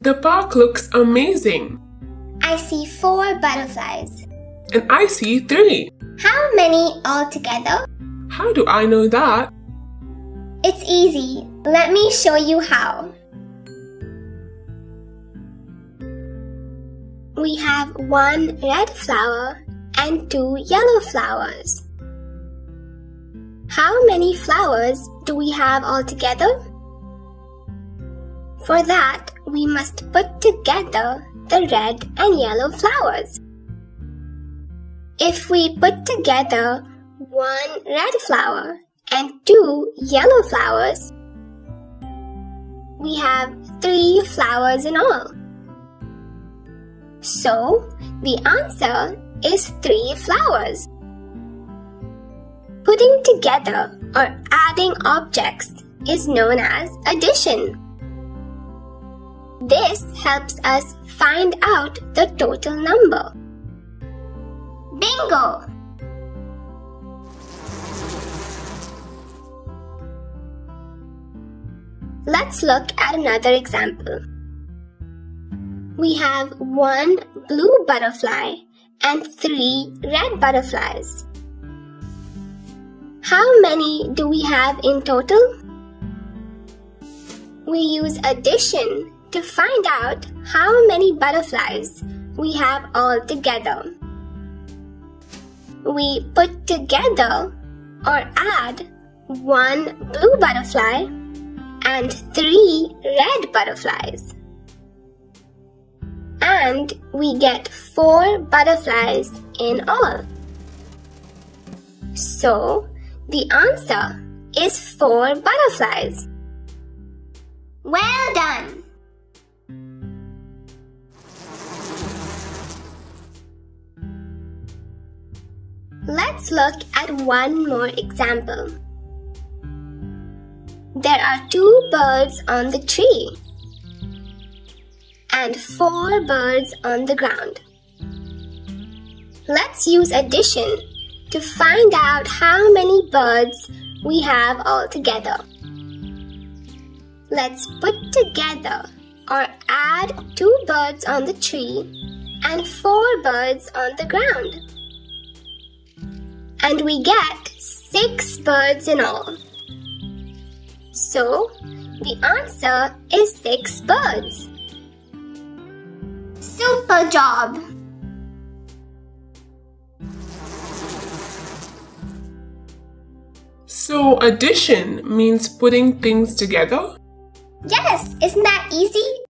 The park looks amazing. I see 4 butterflies. And I see 3. How many altogether? How do I know that? It's easy. Let me show you how. We have 1 red flower and 2 yellow flowers. How many flowers do we have altogether? For that, we must put together the red and yellow flowers. If we put together 1 red flower and 2 yellow flowers, we have 3 flowers in all. So, the answer is 3 flowers. Putting together or adding objects is known as addition. This helps us find out the total number. Bingo! Let's look at another example. We have 1 blue butterfly and 3 red butterflies. How many do we have in total? We use addition to find out how many butterflies we have all together. We put together or add 1 blue butterfly and 3 red butterflies. And we get 4 butterflies in all. So, the answer is 4 butterflies. Well done! Let's look at one more example. There are 2 birds on the tree and 4 birds on the ground. Let's use addition to find out how many birds we have all together. Let's put together or add 2 birds on the tree and 4 birds on the ground. And we get 6 birds in all. So, the answer is 6 birds. Super job! So, addition means putting things together? Yes, isn't that easy?